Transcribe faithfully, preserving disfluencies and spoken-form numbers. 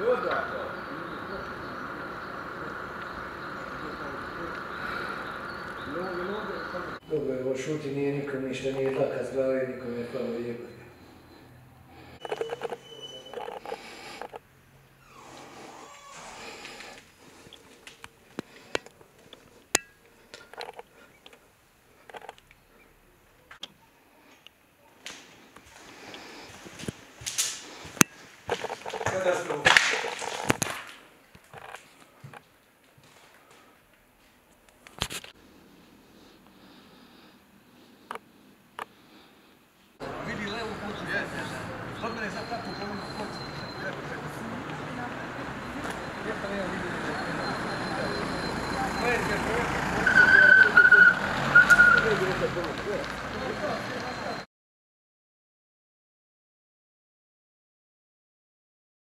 Dobro je, ovo šuti, nije nikom ništa, nije dlaka s glave, nikom je palo jebati. Köszönöm.